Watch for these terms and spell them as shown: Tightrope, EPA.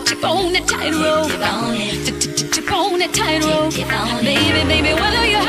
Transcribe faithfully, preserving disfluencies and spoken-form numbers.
Tip on a tightrope, tip on a tightrope, baby, baby, whether you're